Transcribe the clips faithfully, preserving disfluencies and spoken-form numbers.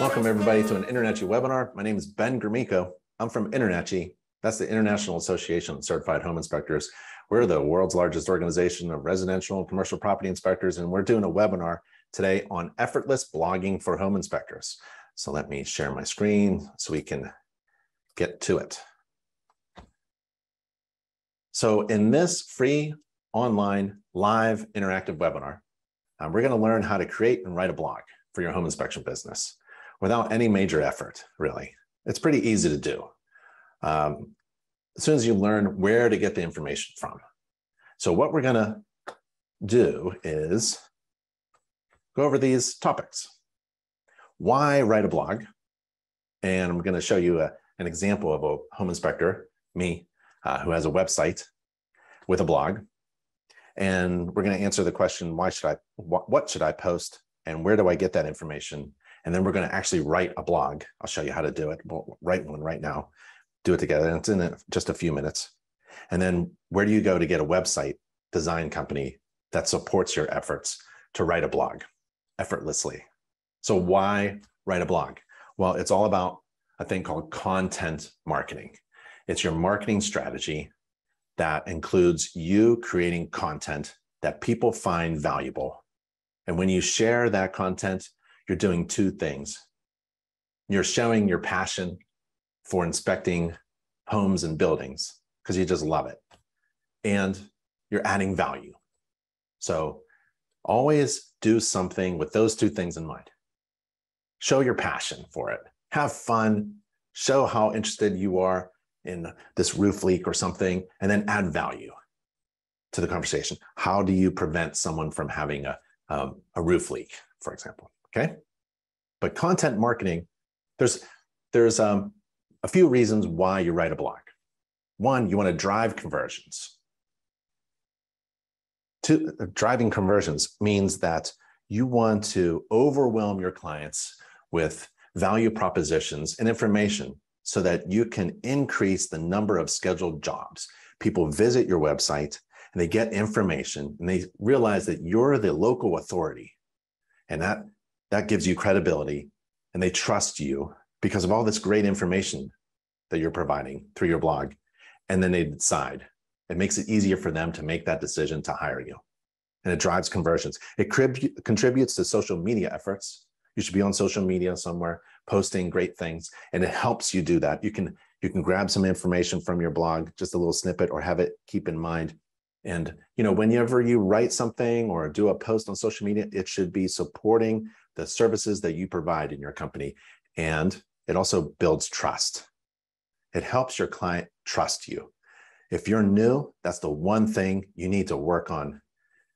Welcome everybody to an InterNACHI webinar. My name is Ben Gromicko. I'm from InterNACHI. That's the International Association of Certified Home Inspectors. We're the world's largest organization of residential and commercial property inspectors, and we're doing a webinar today on effortless blogging for home inspectors. So let me share my screen so we can get to it. So in this free online live interactive webinar, um, we're going to learn how to create and write a blog for your home inspection business without any major effort, really. It's pretty easy to do. Um, as soon as you learn where to get the information from. So what we're gonna do is go over these topics. Why write a blog? And I'm gonna show you a, an example of a home inspector, me, uh, who has a website with a blog. And we're gonna answer the question, why should I, wh what should I post? And where do I get that information? And then we're going to actually write a blog. I'll show you how to do it. We'll write one right now. Do it together. And it's in just a few minutes. And then where do you go to get a website design company that supports your efforts to write a blog effortlessly? So why write a blog? Well, it's all about a thing called content marketing. It's your marketing strategy that includes you creating content that people find valuable. And when you share that content, you're doing two things. You're showing your passion for inspecting homes and buildings because you just love it. And you're adding value. So always do something with those two things in mind. Show your passion for it. Have fun. Show how interested you are in this roof leak or something, and then add value to the conversation. How do you prevent someone from having a, um, a roof leak, for example? Okay, but content marketing, there's, there's um, a few reasons why you write a blog. One, you want to drive conversions. Two, driving conversions means that you want to overwhelm your clients with value propositions and information so that you can increase the number of scheduled jobs. People visit your website and they get information and they realize that you're the local authority, and that That gives you credibility, and they trust you because of all this great information that you're providing through your blog. And then they decide. It makes it easier for them to make that decision to hire you. And it drives conversions. It contributes to social media efforts. You should be on social media somewhere, posting great things, and it helps you do that. You can, you can grab some information from your blog, just a little snippet, or have it keep in mind. And you know, whenever you write something or do a post on social media, it should be supporting the services that you provide in your company. And it also builds trust. It helps your client trust you. If you're new, that's the one thing you need to work on,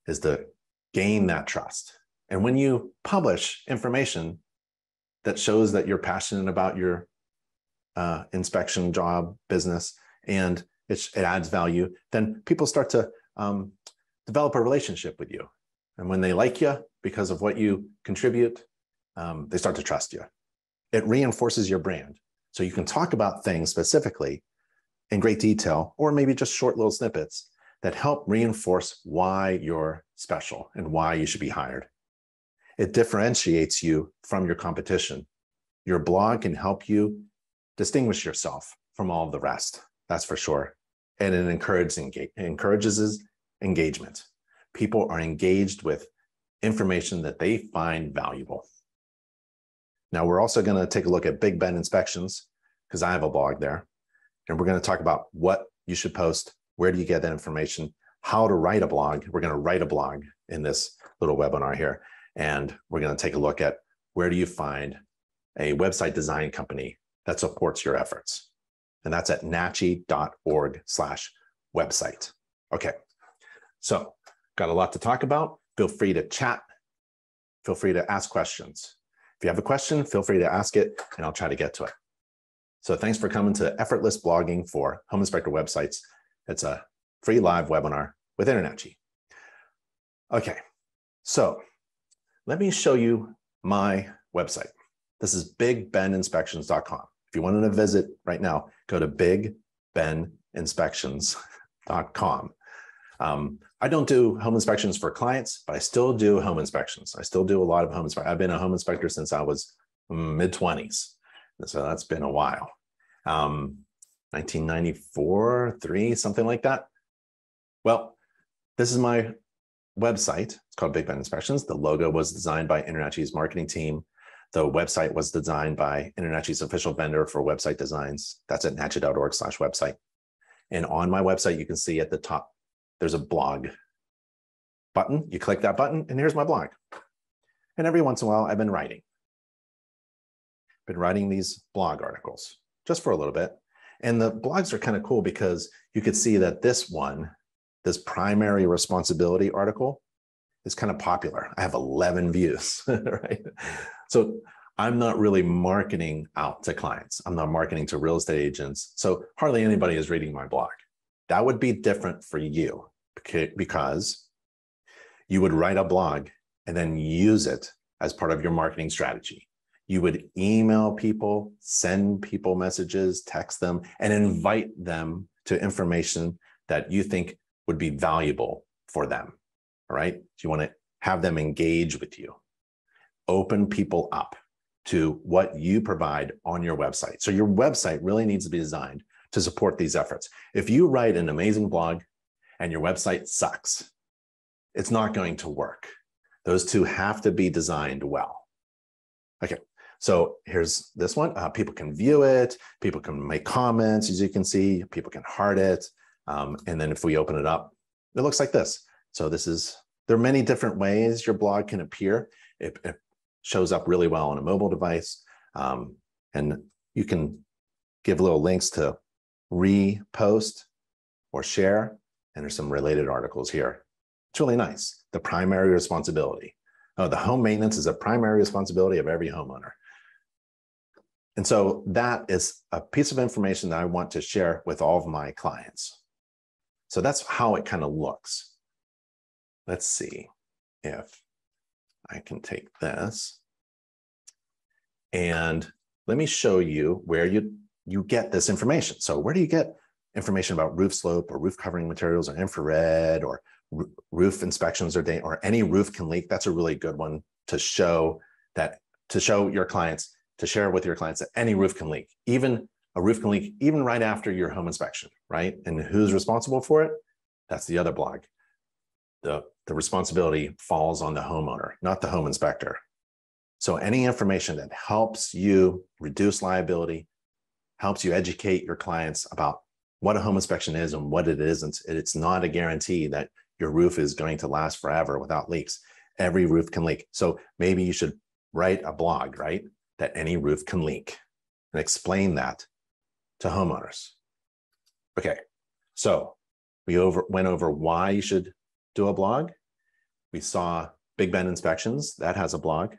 is to gain that trust. And when you publish information that shows that you're passionate about your uh, inspection job business, and it, it adds value, then people start to um, develop a relationship with you. And when they like you because of what you contribute, um, they start to trust you. It reinforces your brand. So you can talk about things specifically in great detail, or maybe just short little snippets that help reinforce why you're special and why you should be hired. It differentiates you from your competition. Your blog can help you distinguish yourself from all of the rest. That's for sure. And it encourages, encourages engagement. People are engaged with information that they find valuable. Now, we're also going to take a look at Big Ben Inspections, because I have a blog there. And we're going to talk about what you should post, where do you get that information, how to write a blog. We're going to write a blog in this little webinar here. And we're going to take a look at where do you find a website design company that supports your efforts. And that's at nachi.org slash website. Okay, so got a lot to talk about. Feel free to chat. Feel free to ask questions. If you have a question, feel free to ask it, and I'll try to get to it. So thanks for coming to Effortless Blogging for Home Inspector Websites. It's a free live webinar with InterNACHI. Okay, so let me show you my website. This is big ben inspections dot com. If you wanted to visit right now, go to big ben inspections dot com. Um, I don't do home inspections for clients, but I still do home inspections. I still do a lot of home inspections. I've been a home inspector since I was mid twenties. So that's been a while. Um, nineteen ninety-four, three, something like that. Well, this is my website. It's called Big Ben Inspections. The logo was designed by InterNACHI's marketing team. The website was designed by InterNACHI's official vendor for website designs. That's at nachi dot org slash website. And on my website, you can see at the top, there's a blog button. You click that button, and here's my blog. And every once in a while, I've been writing. Been writing these blog articles just for a little bit. And the blogs are kind of cool because you could see that this one, this primary responsibility article, is kind of popular. I have eleven views, right? So I'm not really marketing out to clients. I'm not marketing to real estate agents. So hardly anybody is reading my blog. That would be different for you because you would write a blog and then use it as part of your marketing strategy. You would email people, send people messages, text them, and invite them to information that you think would be valuable for them. All right. So you want to have them engage with you, open people up to what you provide on your website. So your website really needs to be designed to support these efforts. If you write an amazing blog and your website sucks, it's not going to work. Those two have to be designed well. Okay. So here's this one. Uh, people can view it. People can make comments, as you can see. People can heart it. Um, and then if we open it up, it looks like this. So this is, there are many different ways your blog can appear. It, it shows up really well on a mobile device. Um, and you can give little links to repost or share. And there's some related articles here. It's really nice. The primary responsibility. Oh, the home maintenance is a primary responsibility of every homeowner. And so that is a piece of information that I want to share with all of my clients. So that's how it kind of looks. Let's see if I can take this. And let me show you where you, you get this information. So where do you get information about roof slope or roof covering materials or infrared or roof inspections or day, or any roof can leak? That's a really good one to show that, to show your clients, to share with your clients that any roof can leak, even a roof can leak, even right after your home inspection, right? And who's responsible for it? That's the other blog. The, the responsibility falls on the homeowner, not the home inspector. So any information that helps you reduce liability, helps you educate your clients about what a home inspection is and what it isn't. It's not a guarantee that your roof is going to last forever without leaks. Every roof can leak. So maybe you should write a blog, right? That any roof can leak, and explain that to homeowners. Okay, so we over, went over why you should do a blog. We saw Big Ben Inspections, that has a blog.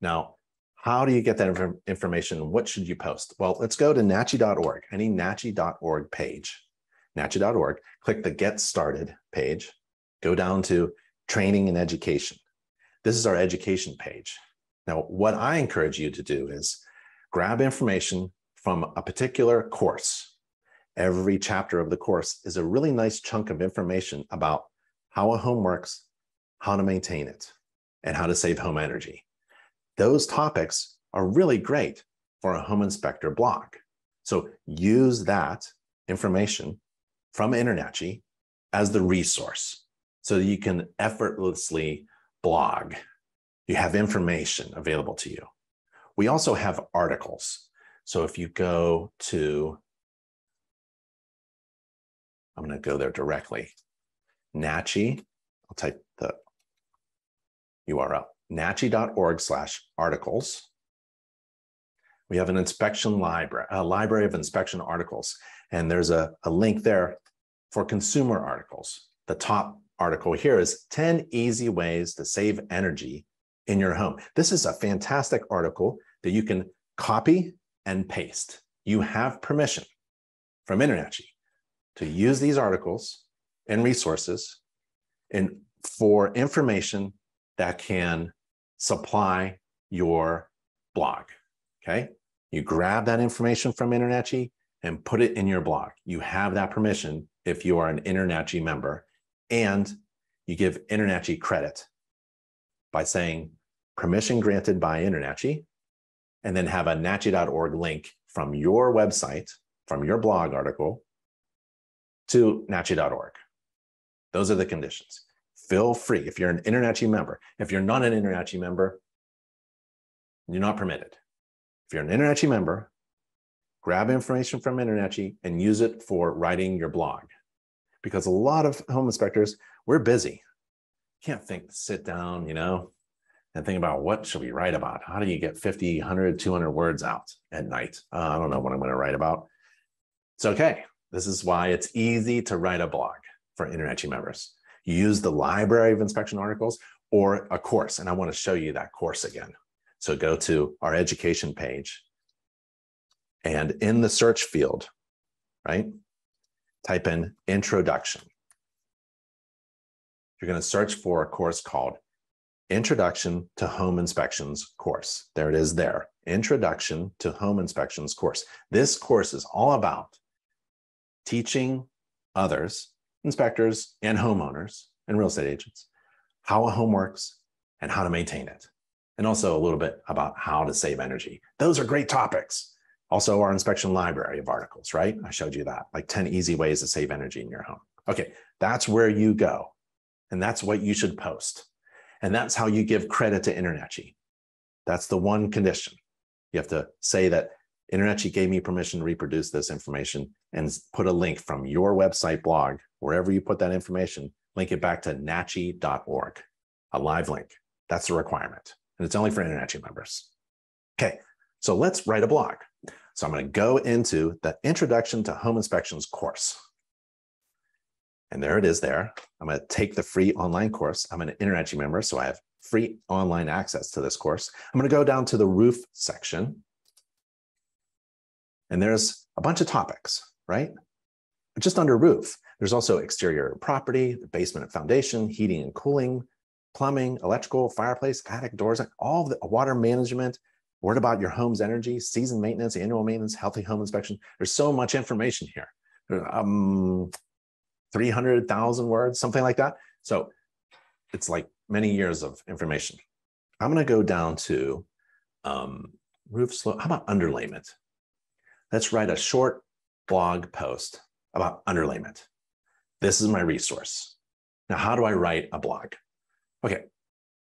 Now, how do you get that inf information? What should you post? Well, let's go to nachi dot org, any nachi dot org page. nachi dot org, click the Get Started page, go down to Training and Education. This is our education page. Now, what I encourage you to do is grab information from a particular course. Every chapter of the course is a really nice chunk of information about how a home works, how to maintain it, and how to save home energy. Those topics are really great for a home inspector blog. So use that information from InterNACHI as the resource so that you can effortlessly blog. You have information available to you. We also have articles. So if you go to, I'm going to go there directly, Nachi, I'll type the U R L, nachi dot org slash articles. We have an inspection library, a library of inspection articles, and there's a, a link there for consumer articles. The top article here is ten easy ways to save energy in your home. This is a fantastic article that you can copy and paste. You have permission from InterNACHI to use these articles and resources and for information that can supply your blog, okay? You grab that information from InterNACHI and put it in your blog. You have that permission if you are an InterNACHI member, and you give InterNACHI credit by saying permission granted by InterNACHI and then have a nachi dot org link from your website, from your blog article to nachi dot org. Those are the conditions. Feel free, if you're an InterNACHI member. If you're not an InterNACHI member, you're not permitted. If you're an InterNACHI member, grab information from InterNACHI and use it for writing your blog. Because a lot of home inspectors, we're busy. Can't think, sit down, you know, and think about what should we write about? How do you get fifty, a hundred, two hundred words out at night? Uh, I don't know what I'm going to write about. It's okay. This is why it's easy to write a blog for InterNACHI members. Use the library of inspection articles or a course. And I want to show you that course again. So go to our education page and in the search field, right? Type in introduction. You're going to search for a course called Introduction to Home Inspections course. There it is there. Introduction to Home Inspections course. This course is all about teaching others, inspectors and homeowners and real estate agents, how a home works and how to maintain it. And also a little bit about how to save energy. Those are great topics. Also our inspection library of articles, right? I showed you that, like ten easy ways to save energy in your home. Okay, that's where you go. And that's what you should post. And that's how you give credit to InterNACHI. That's the one condition. You have to say that InterNACHI gave me permission to reproduce this information and put a link from your website blog, wherever you put that information, link it back to nachi dot org, a live link. That's the requirement. And it's only for InterNACHI members. Okay, so let's write a blog. So I'm going to go into the Introduction to Home Inspections course. And there it is there. I'm going to take the free online course. I'm an InterNACHI member, so I have free online access to this course. I'm going to go down to the roof section. And there's a bunch of topics, right? Just under roof. There's also exterior property, the basement and foundation, heating and cooling, plumbing, electrical, fireplace, attic, doors, all the water management, word about your home's energy, season maintenance, annual maintenance, healthy home inspection. There's so much information here. Um, three hundred thousand words, something like that. So it's like many years of information. I'm going to go down to um, roof slope. How about underlayment? Let's write a short blog post about underlayment. This is my resource. Now, how do I write a blog? Okay.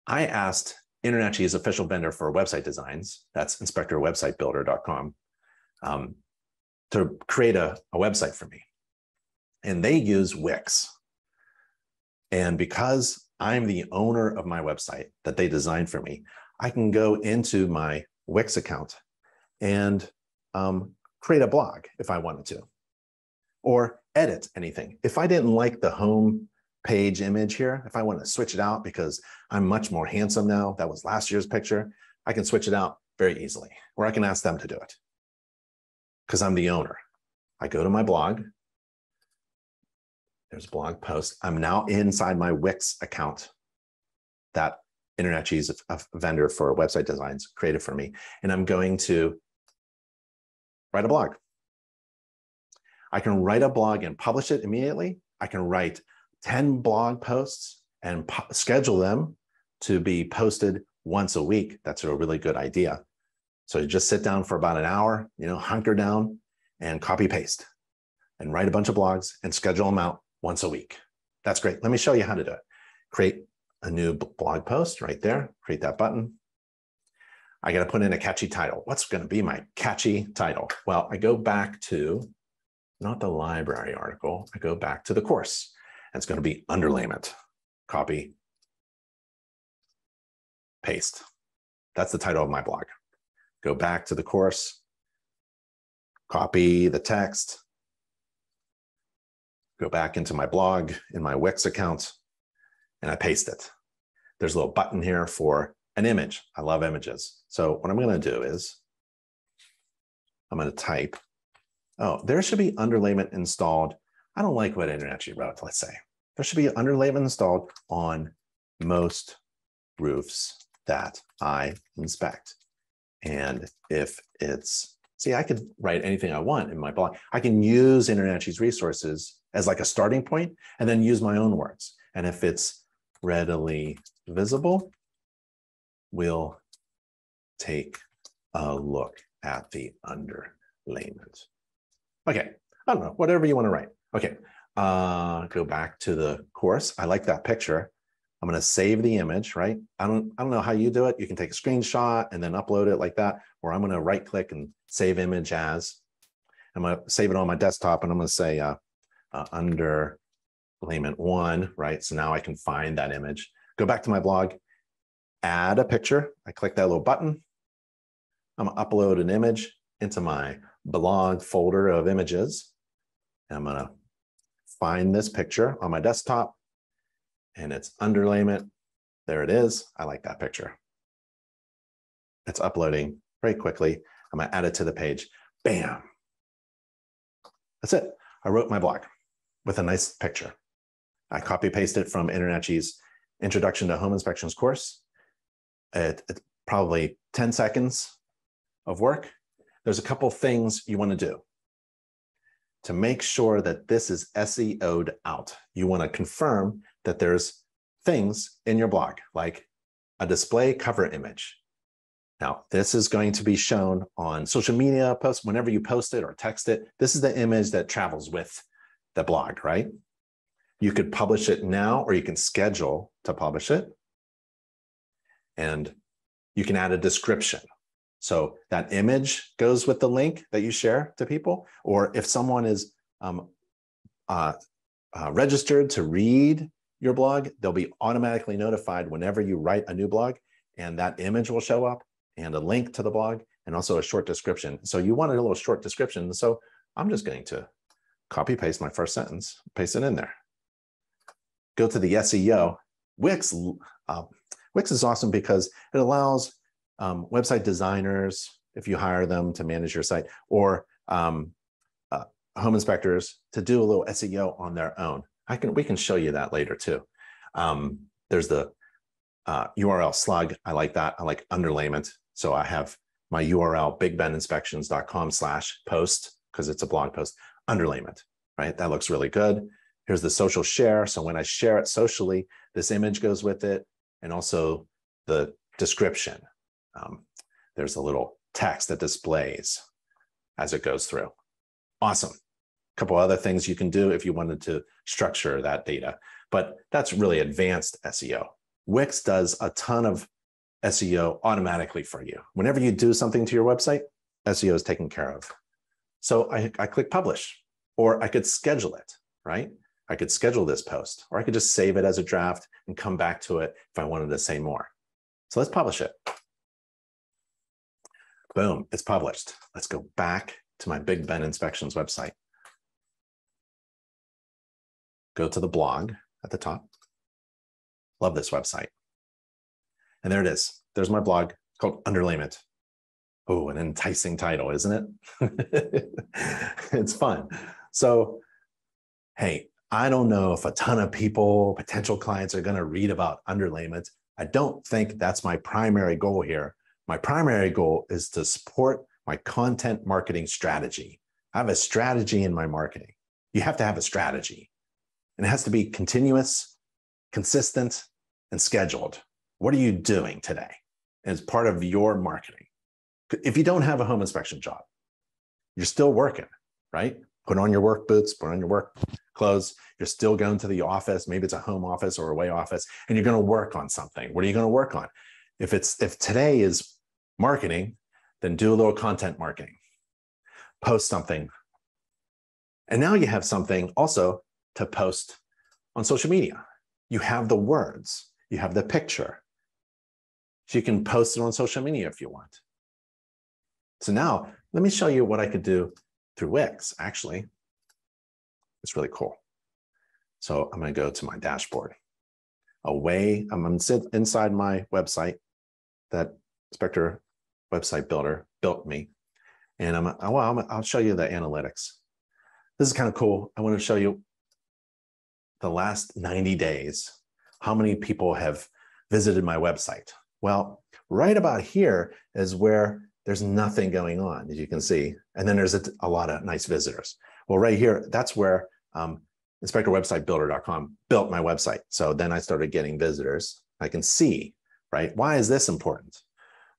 I asked InterNACHI's official vendor for website designs, that's Inspector Website Builder dot com, um, to create a, a website for me. And they use Wix. And because I'm the owner of my website that they designed for me, I can go into my Wix account and um, create a blog if I wanted to, or edit anything. If I didn't like the home page image here, if I want to switch it out because I'm much more handsome now, that was last year's picture, I can switch it out very easily, or I can ask them to do it because I'm the owner. I go to my blog. There's a blog post. I'm now inside my Wix account that InterNACHI's a, a vendor for website designs created for me. And I'm going to write a blog. I can write a blog and publish it immediately. I can write ten blog posts and po schedule them to be posted once a week. That's a really good idea. So you just sit down for about an hour, you know, hunker down and copy paste and write a bunch of blogs and schedule them out once a week. That's great. Let me show you how to do it. Create a new blog post right there. Create that button. I got to put in a catchy title. What's going to be my catchy title? Well, I go back to not the library article. I go back to the course. It's going to be underlayment. Copy, paste. That's the title of my blog. Go back to the course, copy the text, go back into my blog in my Wix account, and I paste it. There's a little button here for an image. I love images. So what I'm going to do is I'm going to type, oh, there should be underlayment installed. I don't like what InterNACHI wrote, let's say. There should be underlayment installed on most roofs that I inspect. And if it's, see, I could write anything I want in my blog. I can use InterNACHI's resources as like a starting point and then use my own words. And if it's readily visible, we'll take a look at the underlayment. Okay, I don't know, whatever you want to write. Okay, uh, go back to the course. I like that picture. I'm going to save the image, right? I don't, I don't know how you do it. You can take a screenshot and then upload it like that, or I'm going to right click and save image as. I'm going to save it on my desktop, and I'm going to say uh, uh, underlayment one, right? So now I can find that image. Go back to my blog, add a picture. I click that little button. I'm going to upload an image into my blog folder of images. And I'm going to find this picture on my desktop, and it's underlayment. There it is. I like that picture. It's uploading very quickly. I'm going to add it to the page. Bam. That's it. I wrote my blog with a nice picture. I copy pasted from InterNACHI's Introduction to Home Inspections course. It, it's probably ten seconds of work. There's a couple things you want to do to make sure that this is S E O'd out. You want to confirm that there's things in your blog, like a display cover image. Now, this is going to be shown on social media posts. Whenever you post it or text it, this is the image that travels with the blog, right? You could publish it now, or you can schedule to publish it. And you can add a description. So that image goes with the link that you share to people. Or if someone is um, uh, uh, registered to read your blog, they'll be automatically notified whenever you write a new blog, and that image will show up and a link to the blog and also a short description. So you wanted a little short description. So I'm just going to copy paste my first sentence, paste it in there. Go to the S E O. Wix, uh, Wix is awesome because it allows um, website designers, if you hire them to manage your site, or um, uh, home inspectors, to do a little S E O on their own. I can, we can show you that later too. Um, there's the uh, U R L slug. I like that. I like underlayment. So I have my U R L, big ben inspections dot com slash post, because it's a blog post. Underlayment, right? That looks really good. Here's the social share. So when I share it socially, this image goes with it, and also the description. Um, there's a little text that displays as it goes through. Awesome. Couple other things you can do if you wanted to structure that data, but that's really advanced S E O. Wix does a ton of S E O automatically for you. Whenever you do something to your website, S E O is taken care of. So I, I click publish, or I could schedule it, right? I could schedule this post, or I could just save it as a draft and come back to it if I wanted to say more. So let's publish it. Boom, it's published. Let's go back to my Big Ben Inspections website. Go to the blog at the top. Love this website. And there it is. There's my blog called Underlayment. Oh, an enticing title, isn't it? It's fun. So, hey, I don't know if a ton of people, potential clients, are going to read about underlayment. I don't think that's my primary goal here. My primary goal is to support my content marketing strategy. I have a strategy in my marketing. You have to have a strategy. And it has to be continuous, consistent, and scheduled. What are you doing today as part of your marketing? If you don't have a home inspection job, you're still working, right? Put on your work boots, put on your work clothes. You're still going to the office. Maybe it's a home office or away office, and you're going to work on something. What are you going to work on? If it's if today is marketing, then do a little content marketing. Post something. And now you have something also to post on social media. You have the words, you have the picture. So you can post it on social media if you want. So now let me show you what I could do through Wix, actually. It's really cool. So I'm gonna go to my dashboard. Away, I'm gonna sit inside my website that Inspector Website Builder built me. And I'm, well, I'm, I'll show you the analytics. This is kind of cool. I wanna show you the last ninety days, how many people have visited my website? Well, right about here is where there's nothing going on, as you can see. And then there's a, a lot of nice visitors. Well, right here, that's where um, Inspector Website Builder dot com built my website. So then I started getting visitors. I can see, right? Why is this important?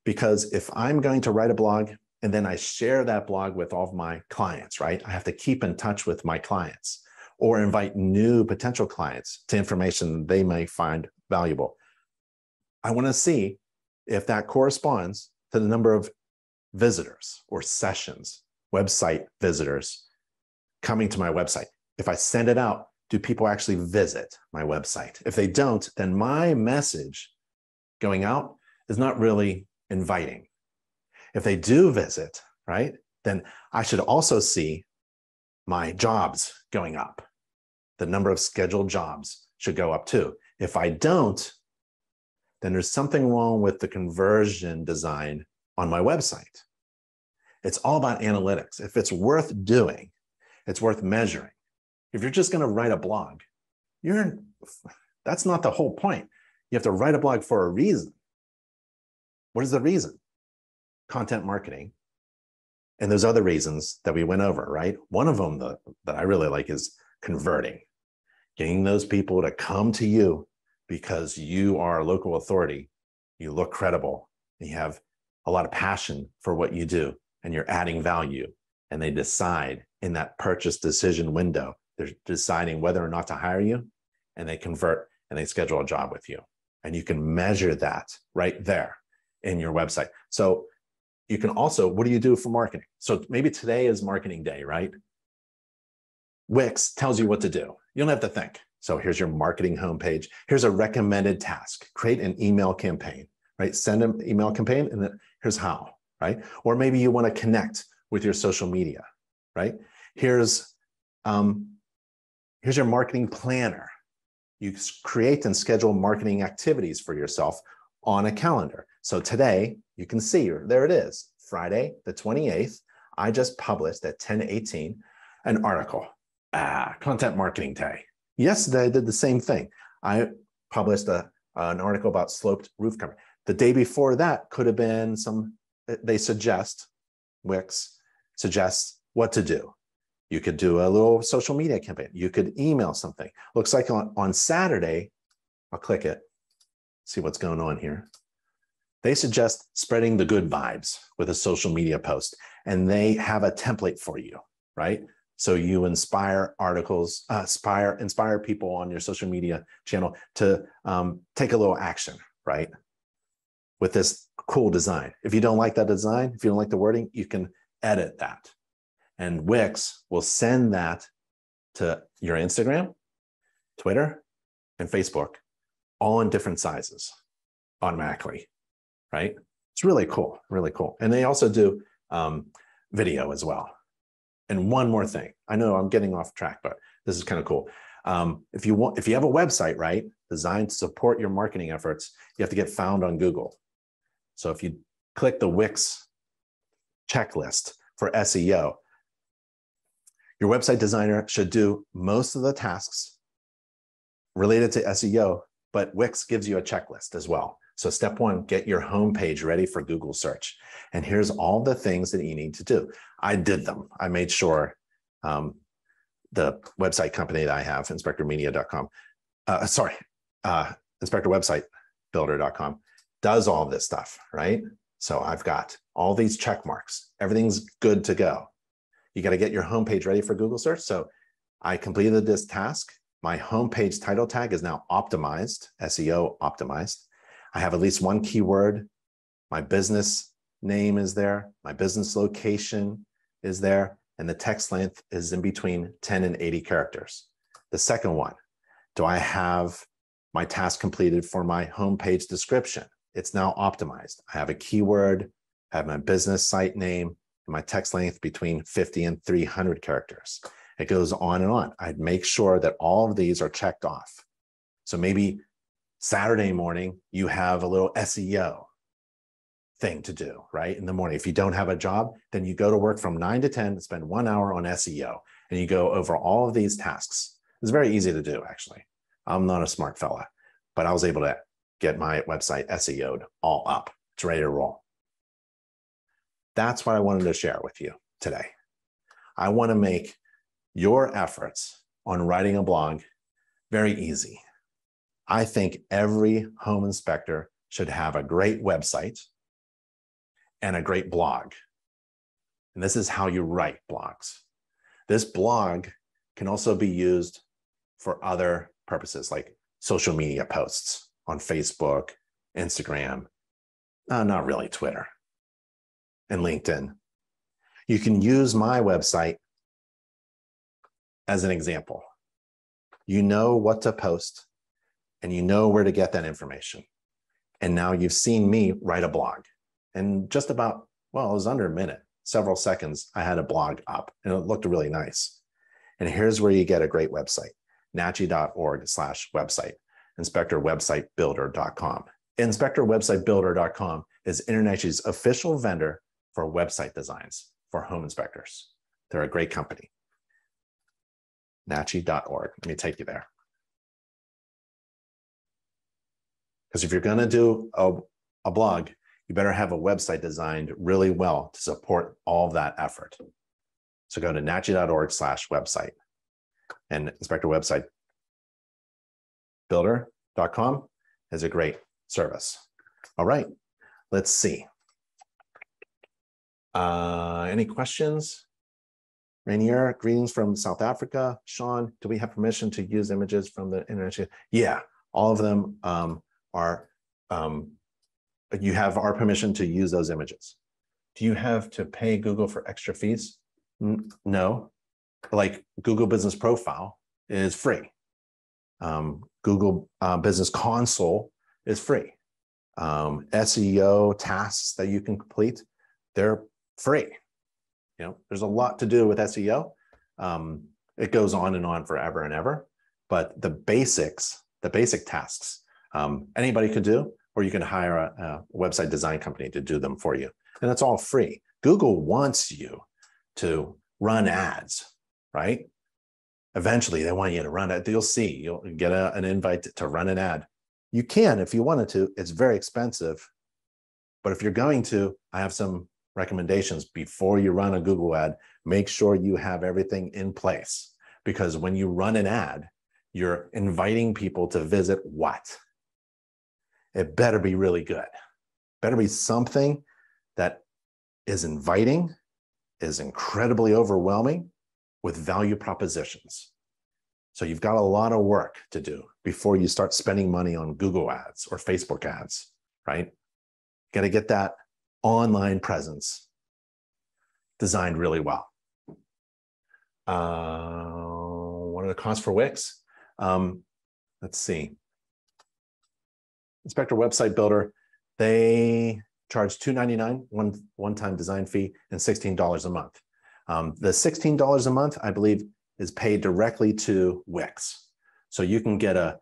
Because if I'm going to write a blog and then I share that blog with all of my clients, right? I have to keep in touch with my clients or invite new potential clients to information they may find valuable. I want to see if that corresponds to the number of visitors or sessions, website visitors coming to my website. If I send it out, do people actually visit my website? If they don't, then my message going out is not really inviting. If they do visit, right, then I should also see my jobs going up. The number of scheduled jobs should go up too. If I don't, then there's something wrong with the conversion design on my website. It's all about analytics. If it's worth doing, it's worth measuring. If you're just going to write a blog, you're, that's not the whole point. You have to write a blog for a reason. What is the reason? Content marketing. And those other reasons that we went over, right? One of them that, that I really like is converting, getting those people to come to you because you are a local authority, you look credible, and you have a lot of passion for what you do, and you're adding value, and they decide in that purchase decision window, they're deciding whether or not to hire you, and they convert, and they schedule a job with you. And you can measure that right there in your website. So you can also, what do you do for marketing? So maybe today is marketing day, right? Wix tells you what to do. You don't have to think. So here's your marketing homepage. Here's a recommended task. Create an email campaign, right? Send an email campaign, and then here's how, right? Or maybe you want to connect with your social media, right? Here's, um, here's your marketing planner. You create and schedule marketing activities for yourself on a calendar. So today, you can see, there it is, Friday the twenty-eighth, I just published at ten eighteen an article, ah, Content Marketing Day. Yesterday, I did the same thing. I published a, an article about sloped roof covering. The day before that could have been some, they suggest, Wix suggests what to do. You could do a little social media campaign. You could email something. Looks like on, on Saturday, I'll click it, see what's going on here. They suggest spreading the good vibes with a social media post, and they have a template for you, right? So you inspire articles, uh, inspire, inspire people on your social media channel to um, take a little action, right? With this cool design. If you don't like that design, if you don't like the wording, you can edit that. And Wix will send that to your Instagram, Twitter, and Facebook, all in different sizes automatically. Right? It's really cool, really cool. And they also do um, video as well. And one more thing, I know I'm getting off track, but this is kind of cool. Um, if you want, if you have a website, right, designed to support your marketing efforts, you have to get found on Google. So if you click the Wix checklist for S E O, your website designer should do most of the tasks related to S E O, but Wix gives you a checklist as well. So step one, get your homepage ready for Google search. And here's all the things that you need to do. I did them. I made sure um, the website company that I have, Inspector Media dot com, uh, sorry, uh, Inspector Website Builder dot com, does all this stuff, right? So I've got all these check marks. Everything's good to go. You got to get your homepage ready for Google search. So I completed this task. My homepage title tag is now optimized, S E O optimized. I have at least one keyword. My business name is there. My business location is there. And the text length is in between ten and eighty characters. The second one, do I have my task completed for my homepage description? It's now optimized. I have a keyword, I have my business site name, and my text length between fifty and three hundred characters. It goes on and on. I'd make sure that all of these are checked off. So maybe Saturday morning, you have a little S E O thing to do, right? In the morning, if you don't have a job, then you go to work from nine to ten and spend one hour on S E O, and you go over all of these tasks. It's very easy to do, actually. I'm not a smart fella, but I was able to get my website S E O'd all up. It's ready to roll. That's what I wanted to share with you today. I want to make your efforts on writing a blog very easy. I think every home inspector should have a great website and a great blog. And this is how you write blogs. This blog can also be used for other purposes, like social media posts on Facebook, Instagram, uh, not really Twitter, and LinkedIn. You can use my website as an example. You know what to post, and you know where to get that information. And now you've seen me write a blog. And just about, well, it was under a minute, several seconds, I had a blog up, and it looked really nice. And here's where you get a great website, nachi dot org slash website, Inspector Website Builder dot com. Inspector Website Builder dot com is InterNACHI's official vendor for website designs for home inspectors. They're a great company. nachi dot org. Let me take you there. Because if you're going to do a, a blog, you better have a website designed really well to support all that effort. So go to nachi dot org slash website and Inspector Website Builder dot com is a great service. All right, let's see. Uh, any questions? Rainier, greetings from South Africa. Sean, do we have permission to use images from the internet? Yeah, all of them um, are, um, you have our permission to use those images. Do you have to pay Google for extra fees? No, like Google Business Profile is free. Um, Google uh, Business Console is free. Um, S E O tasks that you can complete, they're free. You know, there's a lot to do with S E O. Um, it goes on and on forever and ever, but the basics, the basic tasks, um, anybody could do, or you can hire a, a website design company to do them for you. And it's all free. Google wants you to run ads, right? Eventually they want you to run it. You'll see, you'll get a, an invite to run an ad. You can, if you wanted to, it's very expensive, but if you're going to, I have some recommendations before you run a Google ad. Make sure you have everything in place, because when you run an ad, you're inviting people to visit what? It better be really good. Better be something that is inviting, is incredibly overwhelming, with value propositions. So you've got a lot of work to do before you start spending money on Google ads or Facebook ads, right? Got to get that online presence designed really well. Uh, what are the costs for Wix? Um, let's see. Inspector Website Builder, they charge two ninety-nine, one, one-time design fee, and sixteen dollars a month. Um, the sixteen dollars a month, I believe, is paid directly to Wix. So you can get a,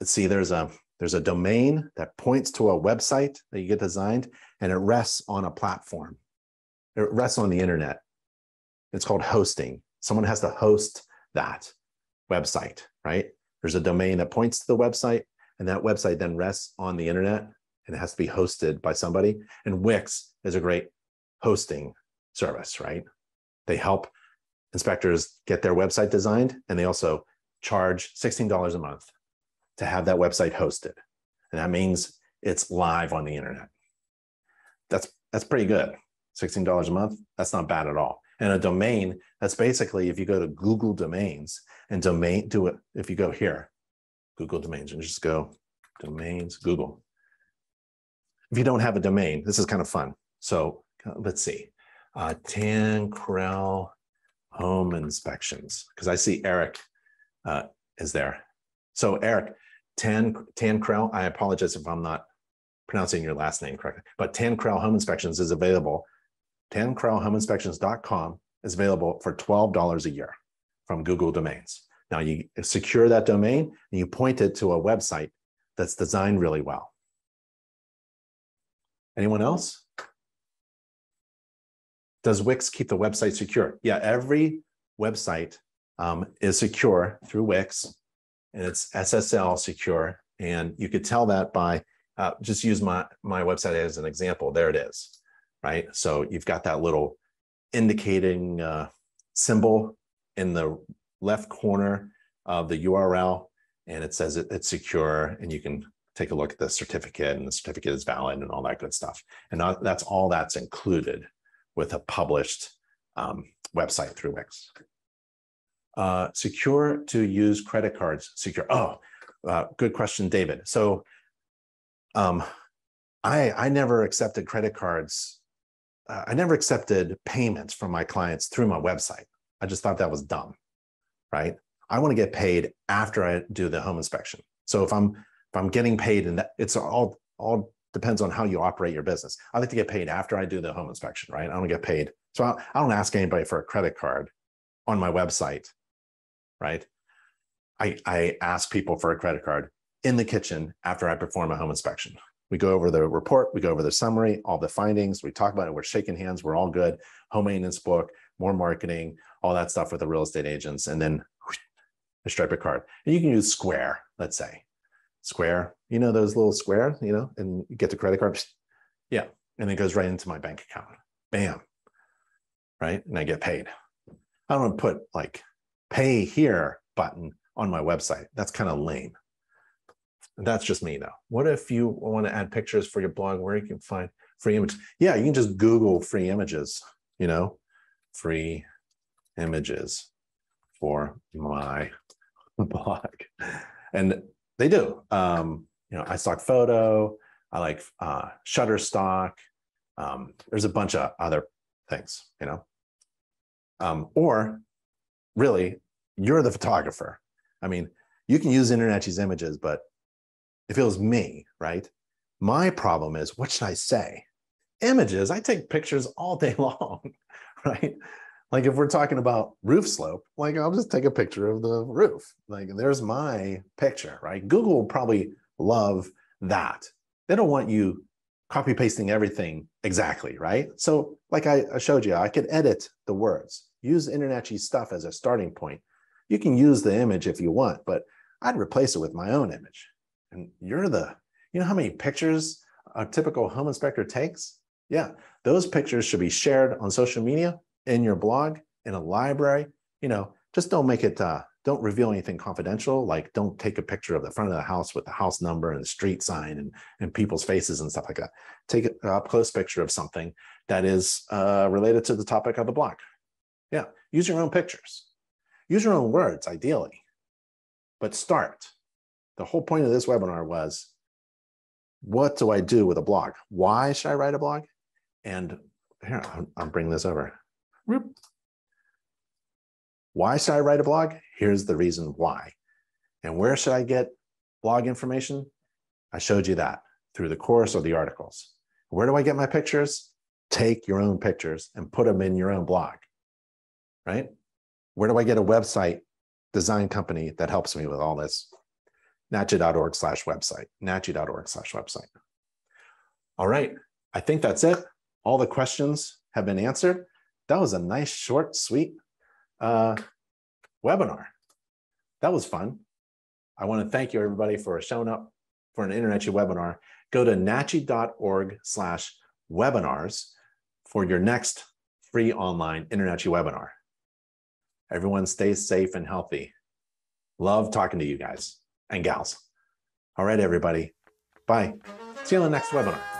let's see, there's a, there's a domain that points to a website that you get designed, and it rests on a platform. It rests on the internet. It's called hosting. Someone has to host that website, right? There's a domain that points to the website, and that website then rests on the internet, and it has to be hosted by somebody. And Wix is a great hosting service, right? They help inspectors get their website designed, and they also charge sixteen dollars a month to have that website hosted. And that means it's live on the internet. That's, that's pretty good. sixteen dollars a month, that's not bad at all. And a domain, that's basically, if you go to Google Domains and domain, do it, if you go here, Google Domains, and just go domains, Google. If you don't have a domain, this is kind of fun. So let's see. Uh, Tan Krell home inspections, because I see Eric uh, is there. So Eric, Tan, Tan Krell, I apologize if I'm not pronouncing your last name correctly, but Tan Krell home inspections is available. Tan Krell home inspections dot com is available for twelve dollars a year from Google Domains. Now you secure that domain and you point it to a website that's designed really well. Anyone else? Does Wix keep the website secure? Yeah, every website um, is secure through Wix, and it's S S L secure. And you could tell that by, uh, just use my, my website as an example. There it is, right? So you've got that little indicating uh, symbol in the left corner of the U R L, and it says it, it's secure, and you can take a look at the certificate, and the certificate is valid and all that good stuff. And that's all that's included with a published um, website through Wix. Uh, secure to use credit cards. Secure. Oh, uh, good question, David. So um, I, I never accepted credit cards. Uh, I never accepted payments from my clients through my website. I just thought that was dumb, right? I want to get paid after I do the home inspection. So if I'm if I'm getting paid, and it's all all depends on how you operate your business. I like to get paid after I do the home inspection, right? I don't get paid, so I, I don't ask anybody for a credit card on my website, right? I I ask people for a credit card in the kitchen after I perform a home inspection. We go over the report, we go over the summary, all the findings, we talk about it, we're shaking hands, we're all good. Home maintenance book, more marketing, all that stuff with the real estate agents, and then a Stripe a card. And you can use Square, let's say. Square, you know, those little square, you know, and you get the credit card. Yeah. And it goes right into my bank account. Bam. Right. And I get paid. I don't put like pay here button on my website. That's kind of lame. That's just me though. What if you want to add pictures for your blog where you can find free images? Yeah. You can just Google free images, you know, free images for my blog. And they do. Um, you know, iStock Photo. I like uh, Shutterstock. Um, there's a bunch of other things, you know. Um, or really, you're the photographer. I mean, you can use InterNACHI's images, but if it was me, right? My problem is, what should I say? Images, I take pictures all day long, right? Like if we're talking about roof slope, like I'll just take a picture of the roof. Like there's my picture, right? Google will probably love that. They don't want you copy pasting everything exactly, right? So like I showed you, I could edit the words, use InterNACHI stuff as a starting point. You can use the image if you want, but I'd replace it with my own image. And you're the, you know how many pictures a typical home inspector takes? Yeah, those pictures should be shared on social media, in your blog, in a library, you know, just don't make it, uh, don't reveal anything confidential. Like don't take a picture of the front of the house with the house number and the street sign and, and people's faces and stuff like that. Take an up close picture of something that is uh, related to the topic of the blog. Yeah, use your own pictures. Use your own words, ideally, but start. The whole point of this webinar was, what do I do with a blog? Why should I write a blog? And here, I'll, I'll bring this over. Why should I write a blog? Here's the reason why. And where should I get blog information? I showed you that through the course or the articles. Where do I get my pictures? Take your own pictures and put them in your own blog, right? Where do I get a website design company that helps me with all this? nachi dot org slash website, nachi dot org slash website. All right, I think that's it. All the questions have been answered. That was a nice, short, sweet uh, webinar. That was fun. I want to thank you, everybody, for showing up for an InterNACHI webinar. Go to nachi dot org slash webinars for your next free online InterNACHI webinar. Everyone stay safe and healthy. Love talking to you guys and gals. All right, everybody. Bye. See you on the next webinar.